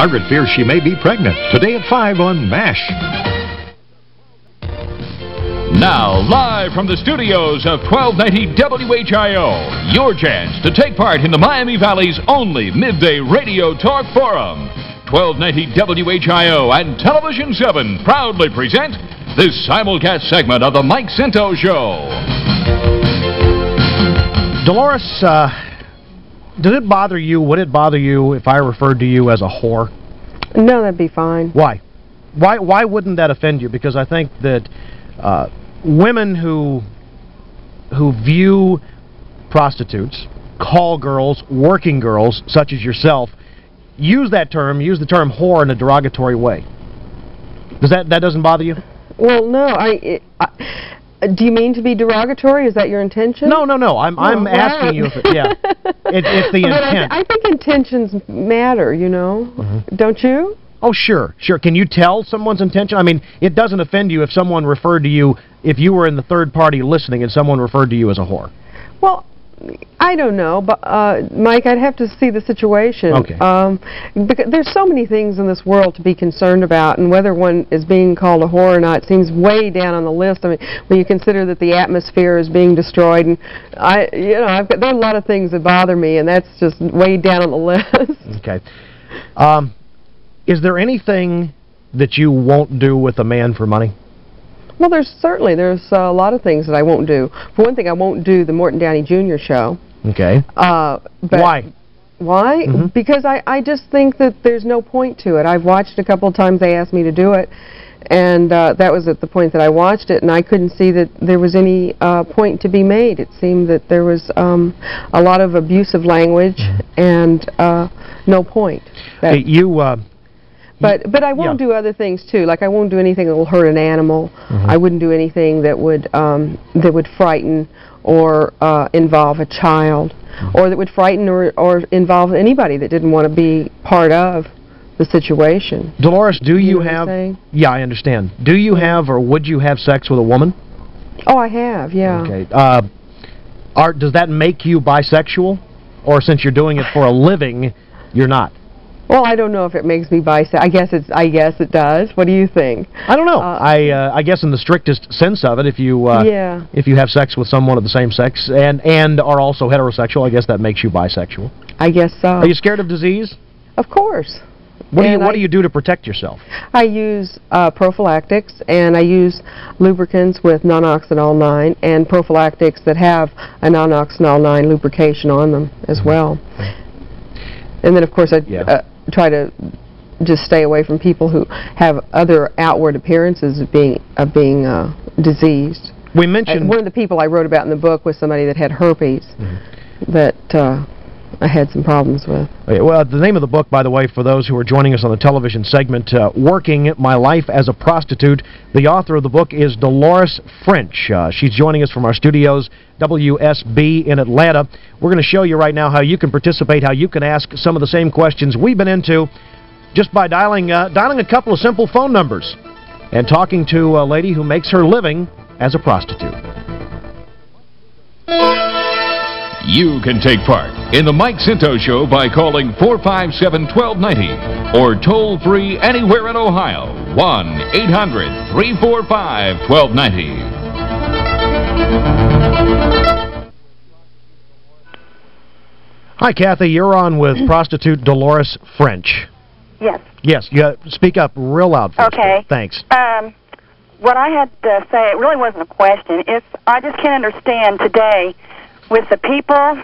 Margaret fears she may be pregnant. Today at 5 on MASH. Now, live from the studios of 1290 WHIO, your chance to take part in the Miami Valley's only midday radio talk forum. 1290 WHIO and Television 7 proudly present this simulcast segment of the Mike Scinto Show. Dolores, did it bother you, would it bother you if I referred to you as a whore? No, that'd be fine. Why? Why wouldn't that offend you? Because I think that women who view prostitutes, call girls, working girls, such as yourself, use that term, use the term whore in a derogatory way. Does that doesn't bother you? Well, no. Do you mean to be derogatory? Is that your intention? No. I'm asking you. If it, yeah, it's the intent. I think intentions matter. You know, don't you? Oh, sure. Can you tell someone's intention? I mean, it doesn't offend you if someone referred to you, if you were in the third party listening and someone referred to you as a whore. Well, I don't know, but Mike, I'd have to see the situation. Okay. Because there's so many things in this world to be concerned about, and whether one is being called a whore or not seems way down on the list. I mean, when you consider that the atmosphere is being destroyed, and there are a lot of things that bother me, and that's just way down on the list. Okay. Is there anything that you won't do with a man for money? Well, there's a lot of things that I won't do. For one thing, I won't do the Morton Downey Jr. show. Okay. Why? Why? Mm-hmm. Because I just think that there's no point to it. I've watched a couple of times they asked me to do it, and that was at the point that I watched it, and I couldn't see that there was any point to be made. It seemed that there was a lot of abusive language and no point. Hey, But I won't do other things too. Like I won't do anything that will hurt an animal. Mm-hmm. I wouldn't do anything that would frighten or involve a child, mm-hmm. or that would frighten or involve anybody that didn't want to be part of the situation. Dolores, do you have? Yeah, I understand. Do you have or would you have sex with a woman? Oh, I have. Yeah. Okay. Does that make you bisexual, or since you're doing it for a living, you're not? Well, I don't know if it makes me bisexual. I guess it does. What do you think? I don't know. I guess in the strictest sense of it, if you have sex with someone of the same sex and are also heterosexual, I guess that makes you bisexual. I guess so. Are you scared of disease? Of course. What do you do to protect yourself? I use prophylactics, and I use lubricants with non-oxidol 9 and prophylactics that have a non-oxidol 9 lubrication on them as well. And then, of course, I try to just stay away from people who have other outward appearances of being diseased. We mentioned one of the people I wrote about in the book was somebody that had herpes, mm-hmm. that I had some problems with. Okay, well, the name of the book, by the way, for those who are joining us on the television segment, Working My Life as a Prostitute. The author of the book is Dolores French. She's joining us from our studios, WSB in Atlanta. We're going to show you right now how you can participate, how you can ask some of the same questions we've been into just by dialing a couple of simple phone numbers and talking to a lady who makes her living as a prostitute. You can take part in the Mike Scinto Show by calling 457-1290 or toll-free anywhere in Ohio, 1-800-345-1290. Hi, Kathy. You're on with prostitute Dolores French. Yes. Yes. You speak up real loud for us. Okay. Thanks. What I had to say, it really wasn't a question. It's I just can't understand today with the people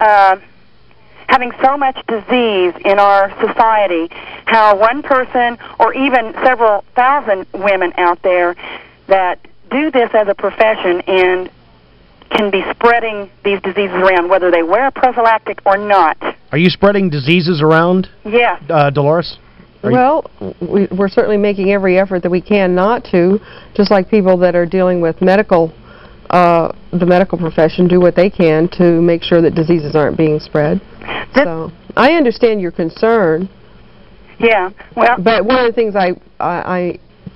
having so much disease in our society, how one person or even several thousand women out there that do this as a profession and can be spreading these diseases around, whether they wear a prophylactic or not. Are you spreading diseases around? Yes. Dolores? Well, we're certainly making every effort that we can not to, just like people that are dealing with medical the medical profession do what they can to make sure that diseases aren't being spread. So I understand your concern. Yeah. Well, but one of the things I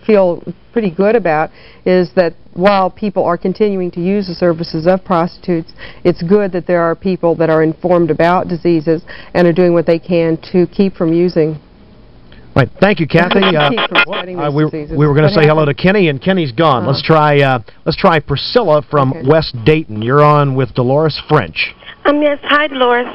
feel pretty good about is that while people are continuing to use the services of prostitutes, it's good that there are people that are informed about diseases and are doing what they can to keep from using Right. Thank you, Kathy. We were going to say hello to Kenny, and Kenny's gone. Let's try Priscilla from West Dayton. You're on with Dolores French. Yes. Hi, Dolores.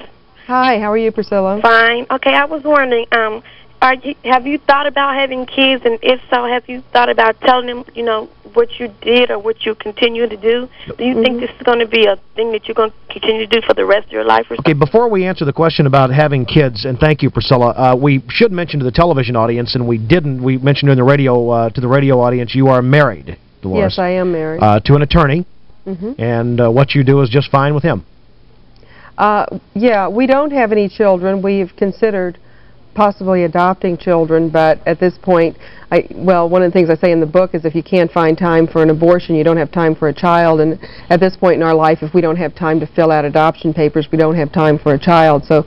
Hi. How are you, Priscilla? Fine. Okay. I was wondering, have you thought about having kids, and if so, have you thought about telling them, you know, what you did or what you continue to do? Do you think this is going to be a thing that you're going to continue to do for the rest of your life? Or something? Okay, before we answer the question about having kids, and thank you, Priscilla, we should mention to the television audience, and we didn't, we mentioned in the radio, to the radio audience, you are married, Dolores. Yes, I am married. To an attorney, and what you do is just fine with him. Yeah, we don't have any children. We've considered possibly adopting children, but at this point, well, one of the things I say in the book is if you can't find time for an abortion, you don't have time for a child, and at this point in our life, if we don't have time to fill out adoption papers, we don't have time for a child, so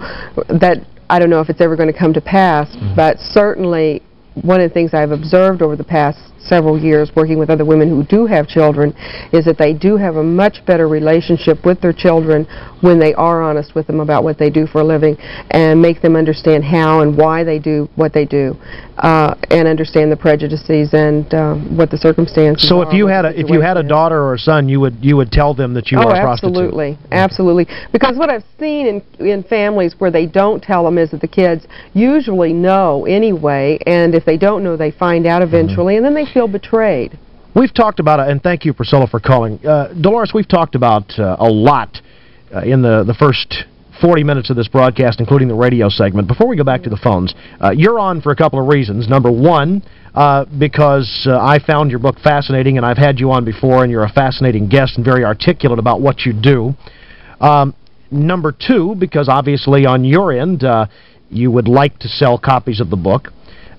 that, I don't know if it's ever going to come to pass, but certainly one of the things I've observed over the past several years working with other women who do have children is that they do have a much better relationship with their children when they are honest with them about what they do for a living and make them understand how and why they do what they do, and understand the prejudices and what the circumstances are. So if you had a daughter or a son, you would tell them that you are a prostitute? Oh, absolutely. Absolutely. Because what I've seen in families where they don't tell them is that the kids usually know anyway, and if they don't know, they find out eventually, and then they feel betrayed. We've talked about it, and thank you, Priscilla, for calling. Dolores, we've talked about a lot in the first 40 minutes of this broadcast, including the radio segment. Before we go back to the phones, you're on for a couple of reasons. Number one, because I found your book fascinating, and I've had you on before, and you're a fascinating guest and very articulate about what you do. Number two, because obviously on your end, you would like to sell copies of the book.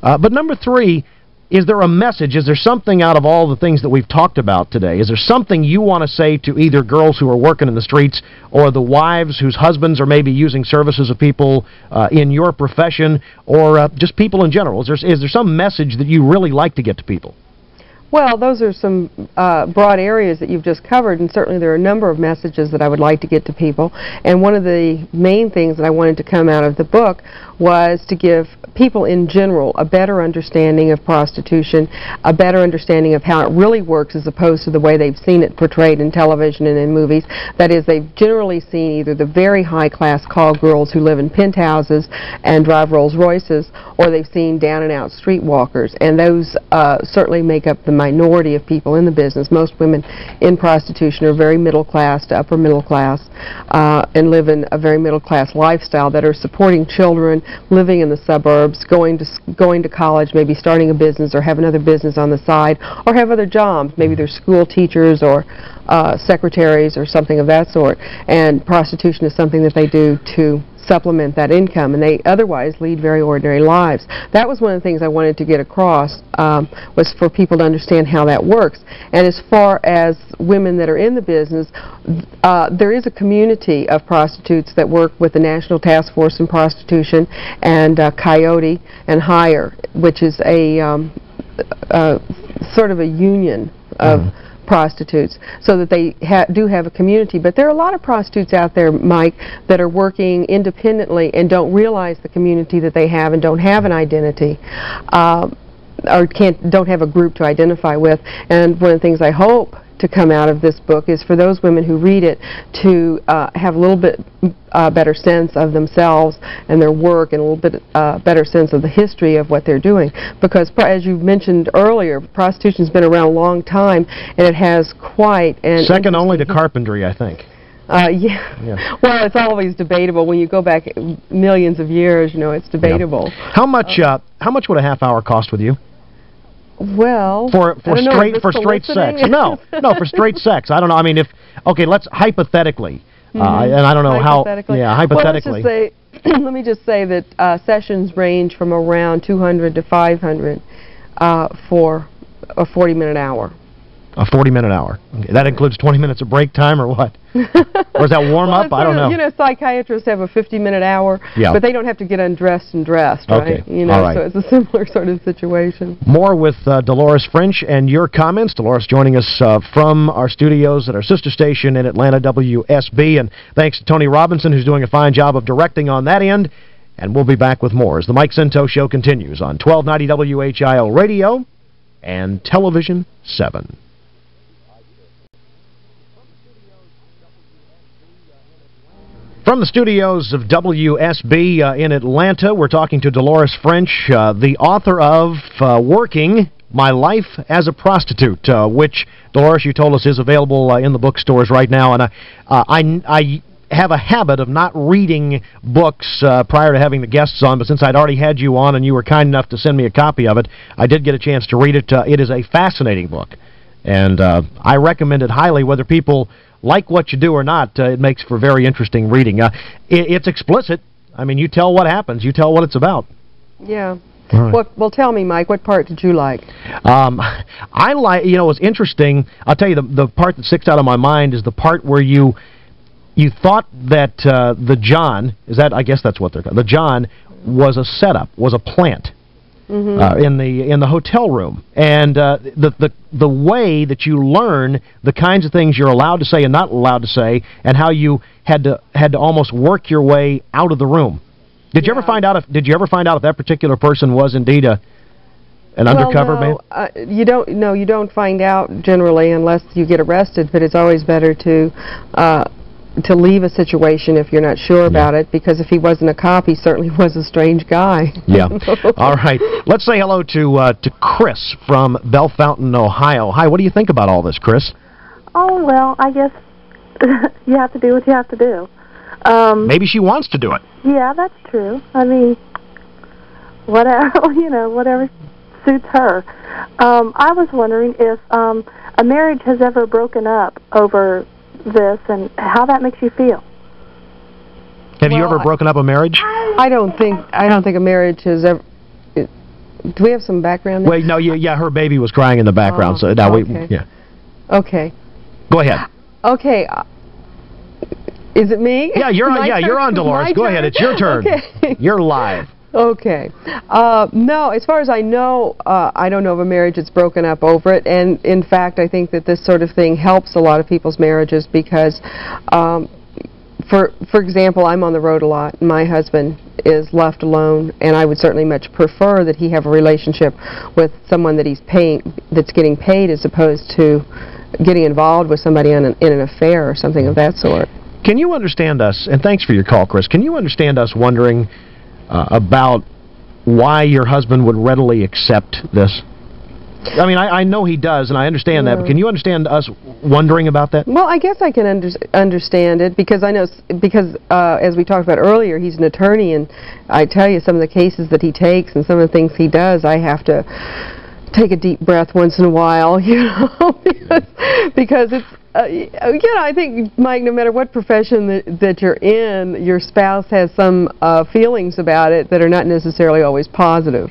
But number three, is there a message? Is there something out of all the things that we've talked about today? Is there something you want to say to either girls who are working in the streets or the wives whose husbands are maybe using services of people in your profession or just people in general? Is there some message that you really like to get to people? Well, those are some broad areas that you've just covered, and certainly there are a number of messages that I would like to get to people. And one of the main things that I wanted to come out of the book was to give people in general a better understanding of prostitution, a better understanding of how it really works as opposed to the way they've seen it portrayed in television and in movies. That is, they've generally seen either the very high-class call girls who live in penthouses and drive Rolls Royces, or they've seen down-and-out streetwalkers, and those certainly make up the minority of people in the business. Most women in prostitution are very middle class to upper middle class and live in a very middle class lifestyle, that are supporting children, living in the suburbs, going to college, maybe starting a business or have another business on the side, or have other jobs. Maybe they're school teachers or secretaries or something of that sort, and prostitution is something that they do to supplement that income, and they otherwise lead very ordinary lives. That was one of the things I wanted to get across, was for people to understand how that works. And as far as women that are in the business, there is a community of prostitutes that work with the National Task Force in Prostitution and Coyote and Hire, which is a sort of a union of prostitutes, so that they do have a community. But there are a lot of prostitutes out there, Mike, that are working independently and don't realize the community that they have and don't have an identity, or don't have a group to identify with. And one of the things I hope to come out of this book is for those women who read it to have a little bit better sense of themselves and their work, and a little bit better sense of the history of what they're doing. Because as you mentioned earlier, prostitution's been around a long time, and it has quite an... Second only to carpentry, I think. Yeah. Well, it's always debatable. When you go back millions of years, you know, it's debatable. Yeah. How much would a half-hour cost with you? Well, for straight sex. No, for straight sex. I don't know. I mean, if let's hypothetically, and I don't know hypothetically. Hypothetically. Well, let's just say, let me just say that sessions range from around 200 to 500 for a 40-minute hour. A 40-minute hour. Okay. That includes 20 minutes of break time, or what? Or is that warm up? I don't know. You know, psychiatrists have a 50-minute hour, but they don't have to get undressed and dressed, right? You know, so it's a similar sort of situation. More with Dolores French and your comments. Dolores joining us from our studios at our sister station in Atlanta, WSB, and thanks to Tony Robinson, who's doing a fine job of directing on that end. And we'll be back with more as the Mike Scinto Show continues on 1290 WHIO Radio and Television 7. From the studios of WSB in Atlanta, we're talking to Dolores French, the author of Working My Life as a Prostitute, which, Dolores, you told us is available in the bookstores right now. And I have a habit of not reading books prior to having the guests on, but since I'd already had you on and you were kind enough to send me a copy of it, I did get a chance to read it. It is a fascinating book, and I recommend it highly. Whether people like what you do or not, it makes for very interesting reading. It's explicit. I mean, you tell what happens. You tell what it's about. Yeah. Right. Well, tell me, Mike, what part did you like? I like, you know, it's interesting. I'll tell you, the part that sticks out of my mind is the part where you thought that the John, I guess that's what they're called, the John was a setup, was a plant. Mm-hmm. In the hotel room, and the way that you learn the kinds of things you're allowed to say and not allowed to say, and how you had to almost work your way out of the room. Did you ever find out if that particular person was indeed an undercover man? You don't find out generally unless you get arrested, but it's always better to leave a situation if you're not sure about it, because if he wasn't a cop, he certainly was a strange guy. Yeah. All right. Let's say hello to Chris from Bellefontaine, Ohio. Hi, what do you think about all this, Chris? Oh, well, I guess you have to do what you have to do. Maybe she wants to do it. Yeah, that's true. I mean, whatever, you know, whatever suits her. I was wondering if a marriage has ever broken up over this, and how that makes you feel. Have you ever broken up a marriage? I don't think a marriage has ever. Do we have some background there? Wait, no, yeah, her baby was crying in the background, so now okay. Yeah. Okay. Go ahead. Okay. Is it me? Yeah, you're on, Dolores. Go ahead. It's your turn. Okay. You're live. Okay. No, as far as I know, I don't know of a marriage that's broken up over it. And, in fact, I think that this sort of thing helps a lot of people's marriages because, for example, I'm on the road a lot, and my husband is left alone, and I would certainly much prefer that he have a relationship with someone that he's paying, that's getting paid, as opposed to getting involved with somebody in an affair or something of that sort. Can you understand us, and thanks for your call, Chris, can you understand us wondering about why your husband would readily accept this? I mean, I know he does, and I understand that, but can you understand us wondering about that? Well, I guess I can understand it, because I know, as we talked about earlier, he's an attorney, and I tell you, some of the cases that he takes and some of the things he does, I have to take a deep breath once in a while, you know, because it's, you know, I think, Mike, no matter what profession that you're in, your spouse has some feelings about it that are not necessarily always positive.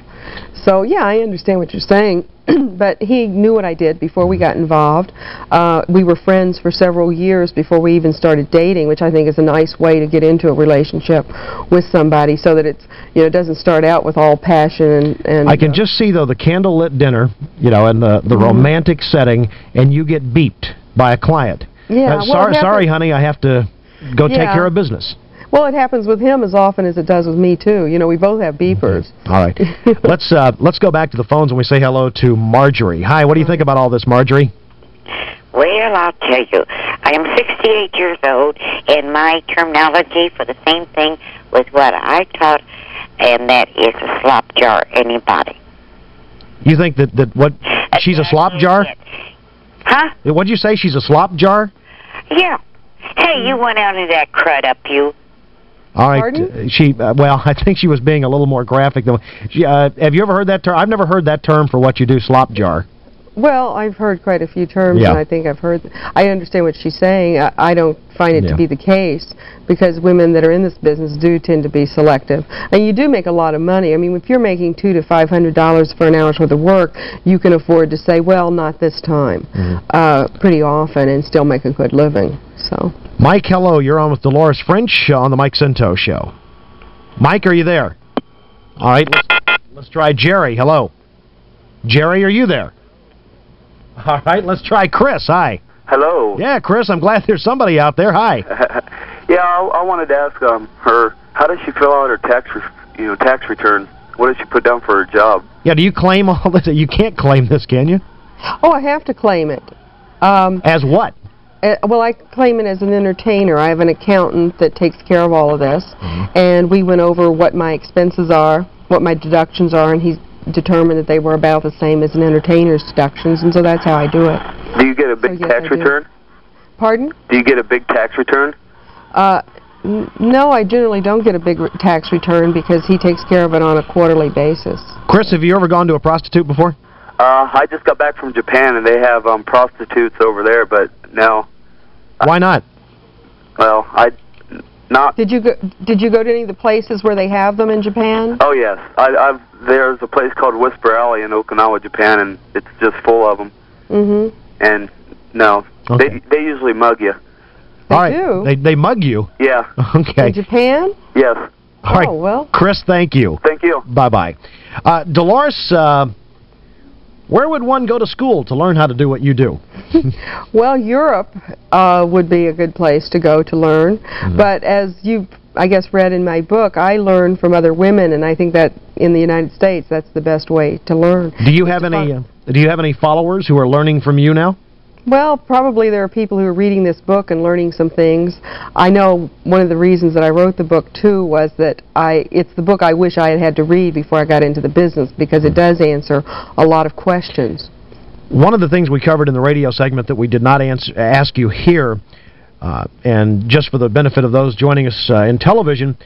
So, yeah, I understand what you're saying, but he knew what I did before we got involved. We were friends for several years before we even started dating, which I think is a nice way to get into a relationship with somebody, so that it's, you know, it doesn't start out with all passion and I can just see, though, the candlelit dinner, you know, and the romantic setting, and you get beeped by a client. Yeah. Sorry, honey, I have to go take care of business. Well, it happens with him as often as it does with me, too. You know, we both have beepers. Mm-hmm. All right. Let's go back to the phones and we say hello to Marjorie. Hi, what do you think about all this, Marjorie? Well, I'll tell you, I am 68 years old, and my terminology for the same thing was what I taught, and that is a slop jar, anybody. You think that what, she's a slop jar? Huh? What did you say, she's a slop jar? Yeah. Hey, you went out in that crud up, you. All right. Well, I think she was being a little more graphic than. Have you ever heard that term? I've never heard that term for what you do, slop jar. Well, I've heard quite a few terms, and I think I've heard. I understand what she's saying. I don't find it to be the case, because women that are in this business do tend to be selective, and you do make a lot of money. I mean, if you're making $200 to $500 for an hour's worth of work, you can afford to say, "Well, not this time," pretty often, and still make a good living. So, Mike, hello. You're on with Dolores French on the Mike Scinto Show. Mike, are you there? All right, let's try Jerry. Hello, Jerry, are you there? All right, let's try Chris. Hi. Hello. Yeah, Chris, I'm glad there's somebody out there. Hi. Yeah, I wanted to ask her, how does she fill out her tax you know, tax return, what did she put down for her job? Yeah, do you claim all this? You can't claim this, can you? Oh, I have to claim it. As what? Well, I claim it as an entertainer. I have an accountant that takes care of all of this, and we went over what my expenses are, what my deductions are, and he's determined that they were about the same as an entertainer's deductions, and so that's how I do it. Do you get a big tax return? Pardon? Do you get a big tax return? No, I generally don't get a big tax return because he takes care of it on a quarterly basis. Chris, have you ever gone to a prostitute before? I just got back from Japan, and they have prostitutes over there, but no. Why not? Well, I not. Did you go to any of the places where they have them in Japan? Oh yes, there's a place called Whisper Alley in Okinawa, Japan, and it's just full of them. Mm-hmm. And no, okay. they usually mug you. They all right. do. They mug you. Yeah. Okay. In Japan? Yes. All right. Oh well. Chris, thank you. Thank you. Bye bye. Dolores. Where would one go to school to learn how to do what you do? Well, Europe would be a good place to go to learn. Mm-hmm. But as you've, I guess, read in my book, I learned from other women, and I think that in the United States, that's the best way to learn. Do you have any followers who are learning from you now? Well, probably there are people who are reading this book and learning some things. I know one of the reasons that I wrote the book, too, was that it's the book I wish I had had to read before I got into the business, because it does answer a lot of questions. One of the things we covered in the radio segment that we did not ask you here, and just for the benefit of those joining us in television,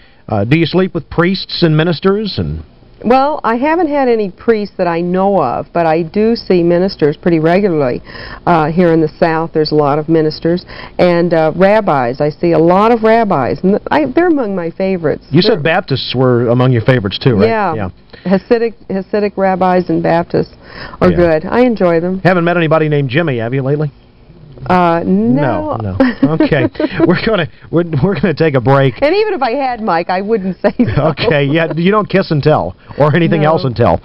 do you sleep with priests and ministers? And well, I haven't had any priests that I know of, but I do see ministers pretty regularly. Here in the South, there's a lot of ministers. And rabbis, I see a lot of rabbis. And they're among my favorites. You said Baptists were among your favorites, too, right? Yeah. Hasidic rabbis and Baptists are good. I enjoy them. Haven't met anybody named Jimmy, have you, lately? No. Okay, we're gonna take a break. And even if I had, Mike, I wouldn't say so. Okay, yeah, you don't kiss and tell or anything else and tell.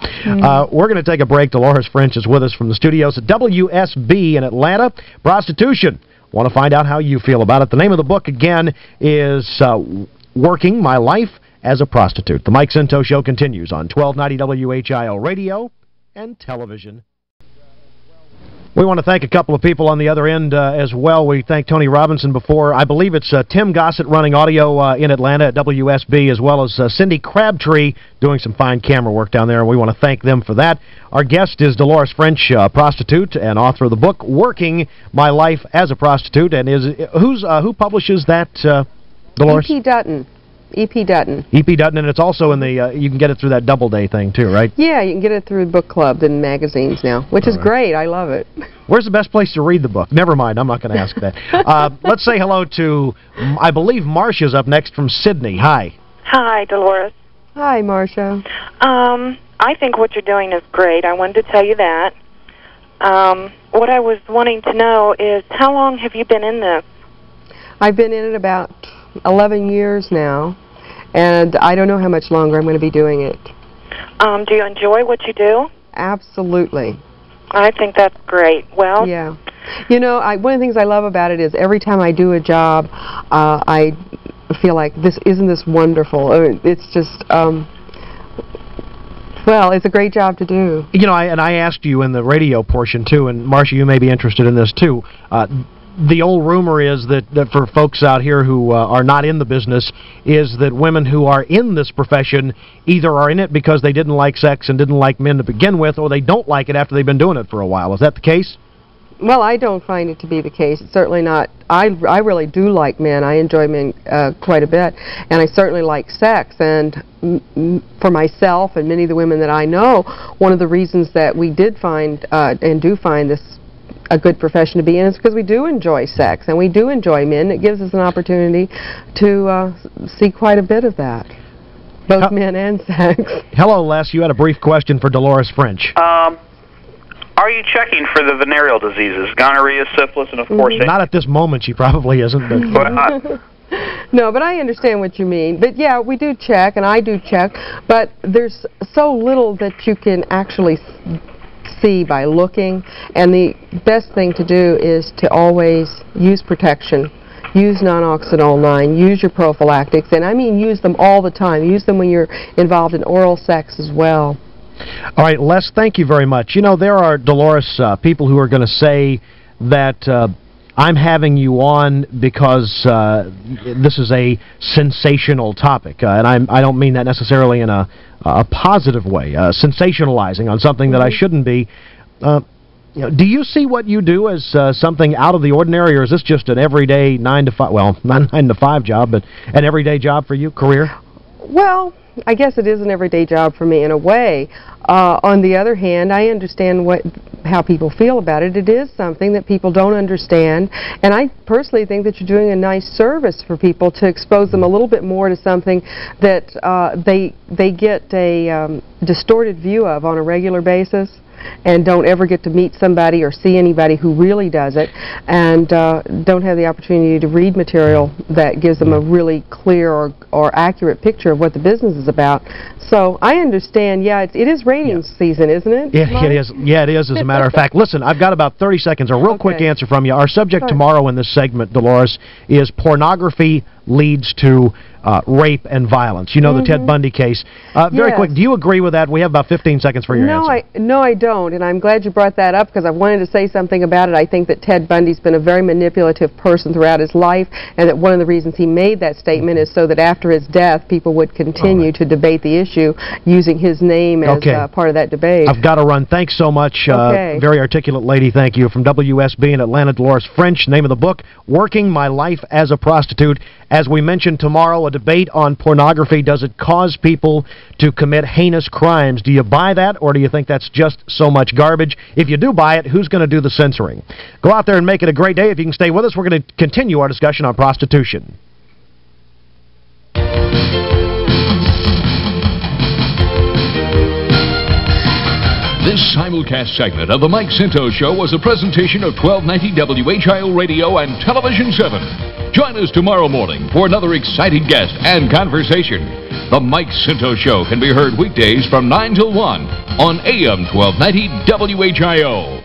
We're gonna take a break. Dolores French is with us from the studios at WSB in Atlanta. Prostitution. Want to find out how you feel about it? The name of the book again is "Working My Life as a Prostitute." The Mike Scinto Show continues on 1290 WHIO Radio and Television. We want to thank a couple of people on the other end as well. We thank Tony Robinson before. I believe it's Tim Gossett running audio in Atlanta at WSB, as well as Cindy Crabtree doing some fine camera work down there, and we want to thank them for that. Our guest is Dolores French, prostitute and author of the book, Working My Life as a Prostitute. And who publishes that, Dolores? E.P. Dutton. E.P. Dutton. E.P. Dutton, and it's also in the, you can get it through that Doubleday thing, too, right? Yeah, you can get it through book club and magazines now, which is great. I love it. Where's the best place to read the book? Never mind, I'm not going to ask that. Let's say hello to, I believe Marcia's up next from Sydney. Hi. Hi, Dolores. Hi, Marcia. I think what you're doing is great. I wanted to tell you that. What I was wanting to know is, how long have you been in this? I've been in it about 11 years now, and I don't know how much longer I'm going to be doing it. Do you enjoy what you do? Absolutely. I think that's great. Well, yeah. You know, one of the things I love about it is every time I do a job, I feel like, isn't this wonderful? It's just, well, it's a great job to do. You know, I asked you in the radio portion, too, and Marcia, you may be interested in this, too. The old rumor is that for folks out here who are not in the business, is that women who are in this profession either are in it because they didn't like sex and didn't like men to begin with, or they don't like it after they've been doing it for a while. Is that the case? Well, I don't find it to be the case. It's certainly not. I really do like men. I enjoy men quite a bit, and I certainly like sex. And for myself and many of the women that I know, one of the reasons that we did find and do find this a good profession to be in is because we do enjoy sex and we do enjoy men. It gives us an opportunity to see quite a bit of that, both men and sex. Hello, Les. You had a brief question for Dolores French. Are you checking for the venereal diseases, gonorrhea, syphilis, and of course... Not at this moment. She probably isn't. But no, but I understand what you mean. But yeah, we do check, and I do check, but there's so little that you can actually see by looking, and the best thing to do is to always use protection use non-oxidol 9, use your prophylactics, and I mean use them all the time. Use them when you're involved in oral sex as well. All right, Les, thank you very much. You know, there are, Dolores, people who are going to say that I'm having you on because this is a sensational topic, and I don't mean that necessarily in a positive way, sensationalizing on something that I shouldn't be. You know, do you see what you do as something out of the ordinary, or is this just an everyday 9 to 5? Well, not 9 to 5 job, but an everyday job for you, career? Well, I guess it is an everyday job for me in a way. On the other hand, I understand how people feel about it. It is something that people don't understand, and I personally think that you're doing a nice service for people to expose them a little bit more to something that they get a distorted view of on a regular basis, and don't ever get to meet somebody or see anybody who really does it, and don't have the opportunity to read material that gives them a really clear or accurate picture of what the business is about. So I understand, yeah, it is ratings season, isn't it? Yeah, it is. Yeah, it is, as a matter of fact. Listen, I've got about 30 seconds, a real quick answer from you. Our subject tomorrow in this segment, Dolores, is pornography leads to rape and violence. You know the Ted Bundy case. Very quick, do you agree with that? We have about 15 seconds for your answer. No, I don't, and I'm glad you brought that up because I wanted to say something about it. I think that Ted Bundy's been a very manipulative person throughout his life, and that one of the reasons he made that statement is so that after his death, people would continue to debate the issue using his name as part of that debate. I've got to run. Thanks so much. Very articulate lady, thank you. From WSB in Atlanta, Dolores French, name of the book, Working My Life as a Prostitute. As we mentioned, tomorrow, a debate on pornography. Does it cause people to commit heinous crimes? Do you buy that, or do you think that's just so much garbage? If you do buy it, who's going to do the censoring? Go out there and make it a great day. If you can stay with us, we're going to continue our discussion on prostitution. This simulcast segment of The Mike Scinto Show was a presentation of 1290 WHIO Radio and Television 7. Join us tomorrow morning for another exciting guest and conversation. The Mike Scinto Show can be heard weekdays from 9 till 1 on AM 1290 WHIO.